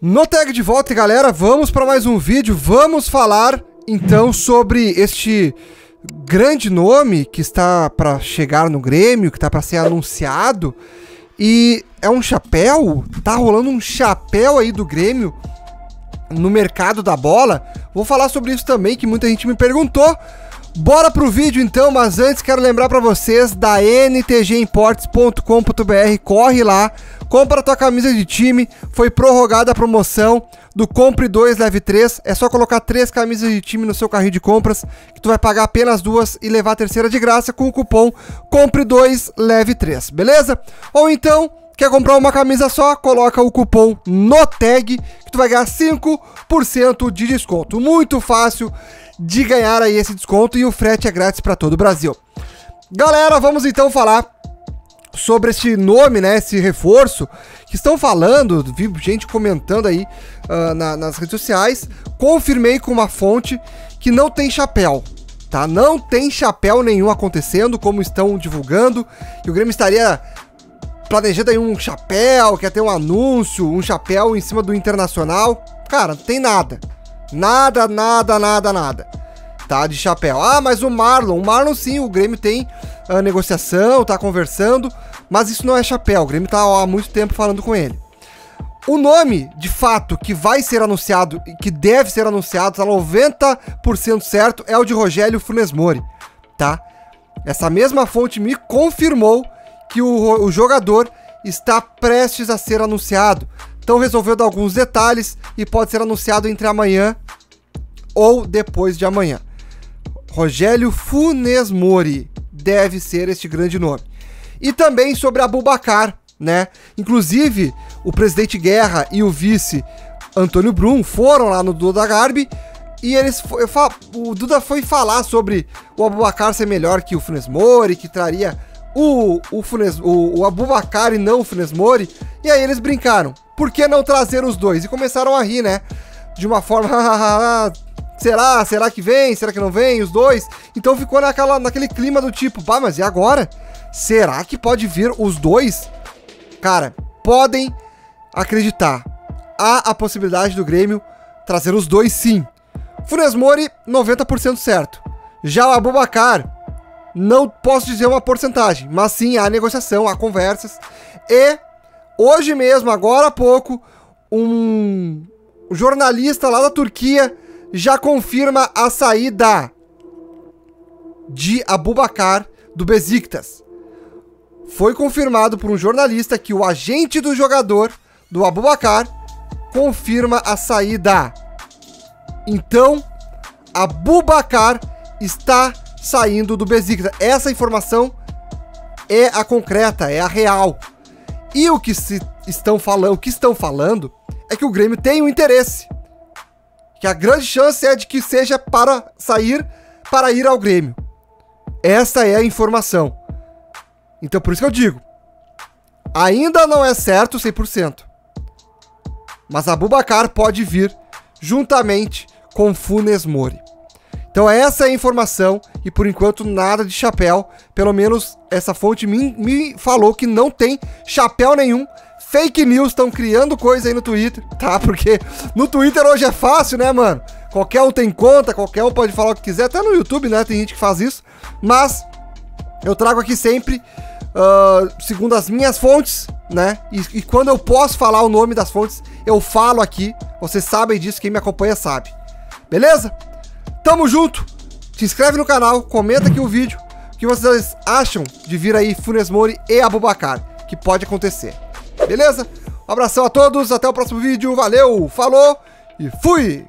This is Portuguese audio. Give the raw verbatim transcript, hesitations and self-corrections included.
No tag de volta, galera, vamos para mais um vídeo. Vamos falar, então, sobre este grande nome que está para chegar no Grêmio, que está para ser anunciado. E é um chapéu, tá rolando um chapéu aí do Grêmio no mercado da bola. Vou falar sobre isso também, que muita gente me perguntou. Bora pro vídeo então, mas antes quero lembrar para vocês da n t g imports ponto com ponto b r, corre lá, compra tua camisa de time, foi prorrogada a promoção do compre dois, leve três, é só colocar três camisas de time no seu carrinho de compras, que tu vai pagar apenas duas e levar a terceira de graça com o cupom compre dois, leve três, beleza? Ou então, quer comprar uma camisa só? Coloca o cupom NOTAG, que tu vai ganhar cinco por cento de desconto. Muito fácil de ganhar aí esse desconto e o frete é grátis para todo o Brasil. Galera, vamos então falar sobre esse nome, né? Esse reforço que estão falando, vi gente comentando aí uh, na, nas redes sociais. Confirmei com uma fonte que não tem chapéu. Tá? Não tem chapéu nenhum acontecendo, como estão divulgando. E o Grêmio estaria planejando aí um chapéu, quer ter um anúncio, um chapéu em cima do Internacional. Cara, não tem nada. Nada, nada, nada, nada. Tá, de chapéu. Ah, mas o Marlon. O Marlon sim, o Grêmio tem a negociação, tá conversando. Mas isso não é chapéu. O Grêmio tá ó, há muito tempo falando com ele. O nome, de fato, que vai ser anunciado e que deve ser anunciado, tá noventa por cento certo, é o de Rogério Funes Mori. Tá? Essa mesma fonte me confirmou que o, o jogador está prestes a ser anunciado. Então resolveu dar alguns detalhes e pode ser anunciado entre amanhã ou depois de amanhã. Rogério Funes Mori deve ser este grande nome. E também sobre Aboubakar, né? Inclusive, o presidente Guerra e o vice Antônio Brum foram lá no Duda Garbi e eles o Duda foi falar sobre o Aboubakar ser melhor que o Funes Mori, que traria o, o, Funes, o, o Aboubakar e não o Funes Mori. E aí eles brincaram. Por que não trazer os dois? E começaram a rir, né? De uma forma... será? Será que vem? Será que não vem? Os dois? Então ficou naquela, naquele clima do tipo... Pá, mas e agora? Será que pode vir os dois? Cara, podem acreditar. Há a possibilidade do Grêmio trazer os dois, sim. Funes Mori, noventa por cento certo. Já o Aboubakar... não posso dizer uma porcentagem. Mas sim, há negociação, há conversas. E... hoje mesmo, agora há pouco, um jornalista lá da Turquia já confirma a saída de Aboubakar do Beşiktaş. Foi confirmado por um jornalista que o agente do jogador, do Aboubakar, confirma a saída. Então, Aboubakar está saindo do Beşiktaş. Essa informação é a concreta, é a real. E o que, se estão falando, o que estão falando é que o Grêmio tem um interesse. Que a grande chance é de que seja para sair, para ir ao Grêmio. Essa é a informação. Então por isso que eu digo, ainda não é certo cem por cento. Mas Aboubakar pode vir juntamente com Funes Mori. Então essa é a informação e por enquanto nada de chapéu, pelo menos essa fonte me, me falou que não tem chapéu nenhum, fake news, estão criando coisa aí no Twitter, tá? Porque no Twitter hoje é fácil, né mano? Qualquer um tem conta, qualquer um pode falar o que quiser, até no YouTube, né? Tem gente que faz isso, mas eu trago aqui sempre, uh, segundo as minhas fontes, né? E, e quando eu posso falar o nome das fontes, eu falo aqui, vocês sabem disso, quem me acompanha sabe, beleza? Tamo junto, se inscreve no canal, comenta aqui o vídeo, o que vocês acham de vir aí Funes Mori e Aboubakar, que pode acontecer, beleza? Um abração a todos, até o próximo vídeo, valeu, falou e fui!